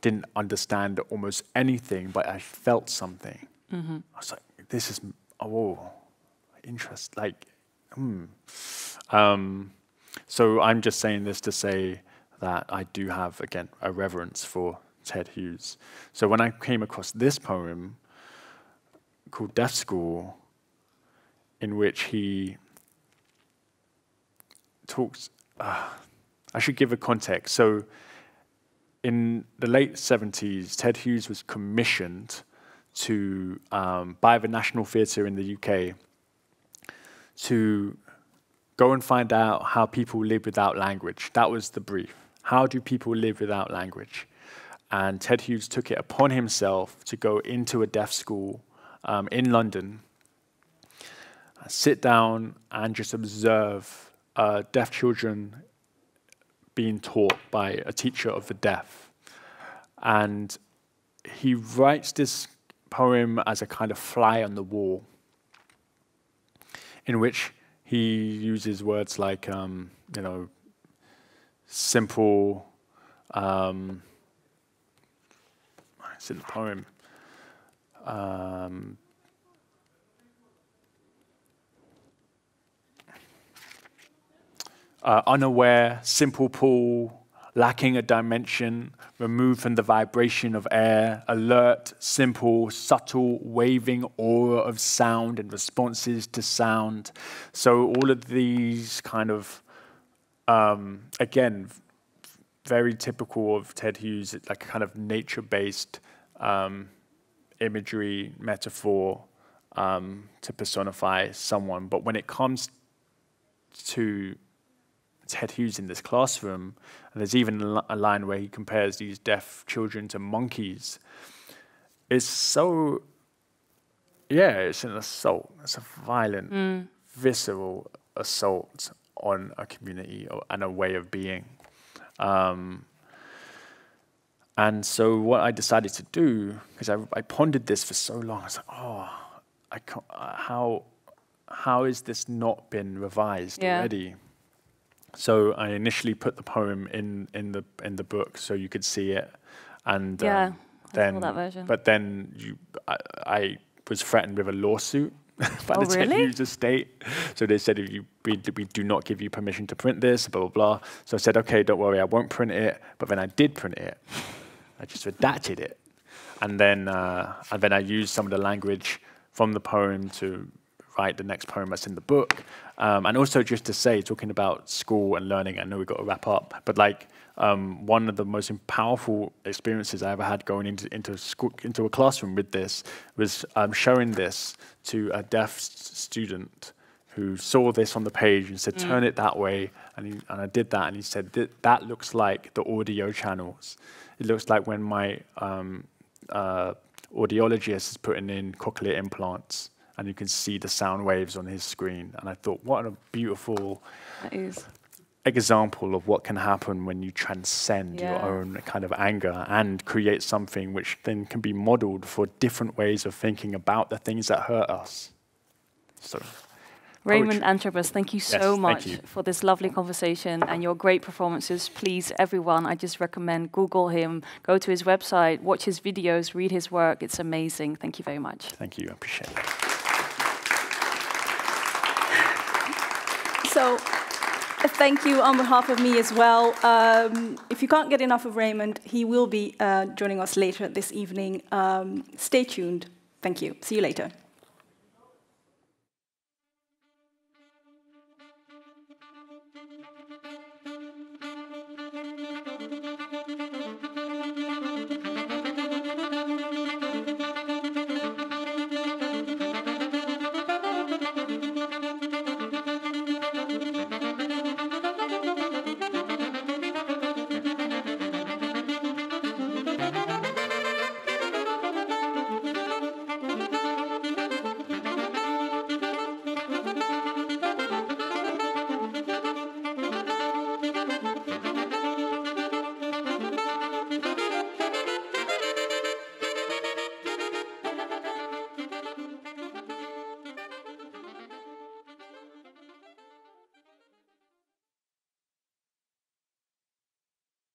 Didn't understand almost anything, but I felt something. Mm-hmm. I was like, this is, oh, interest, like, Hmm. Um, so I'm just saying this to say that I do have, again, a reverence for Ted Hughes. So when I came across this poem called Deaf School, in which he talks, uh, I should give a context. So in the late seventies, Ted Hughes was commissioned to, um, by the National Theatre in the U K, to go and find out how people live without language. That was the brief. How do people live without language? And Ted Hughes took it upon himself to go into a deaf school um, in London, uh, sit down and just observe uh, deaf children being taught by a teacher of the deaf. And he writes this poem as a kind of fly on the wall, in which he uses words like, um, you know, simple, um, it's in the poem, um, uh, unaware, simple pool, lacking a dimension, removed from the vibration of air, alert, simple, subtle, waving aura of sound and responses to sound. So all of these kind of, um, again, very typical of Ted Hughes, like a kind of nature-based um, imagery, metaphor um, to personify someone. But when it comes to Ted Hughes in this classroom, and there's even a line where he compares these deaf children to monkeys. It's so, yeah, it's an assault. It's a violent, mm. visceral assault on a community or, and a way of being. Um, and so what I decided to do, because I, I pondered this for so long, I was like, oh, I can't, how, how has this not been revised yeah. already? So I initially put the poem in in the in the book so you could see it, and yeah, um, then I saw that version. But then you, I, I was threatened with a lawsuit by oh, the Ted Hughes estate. So they said, if you we, we do not give you permission to print this, blah blah blah. So I said, okay, don't worry, I won't print it. But then I did print it. I just redacted it, and then uh, and then I used some of the language from the poem to write the next poem that's in the book. Um, and also just to say, talking about school and learning, I know we've got to wrap up, but like um, one of the most powerful experiences I ever had going into, into, school, into a classroom with this was um, showing this to a deaf student who saw this on the page and said, turn mm. it that way. And, he, and I did that, and he said, that looks like the audio channels. It looks like when my um, uh, audiologist is putting in cochlear implants, and you can see the sound waves on his screen. And I thought, what a beautiful example of what can happen when you transcend yeah. your own kind of anger and create something which then can be modeled for different ways of thinking about the things that hurt us. So, Raymond Antrobus, thank you so yes, much you. for this lovely conversation and your great performances. Please, everyone, I just recommend Google him, go to his website, watch his videos, read his work. It's amazing. Thank you very much. Thank you. I appreciate it. So, thank you on behalf of me as well. Um, if you can't get enough of Raymond, he will be uh, joining us later this evening. Um, stay tuned. Thank you. See you later.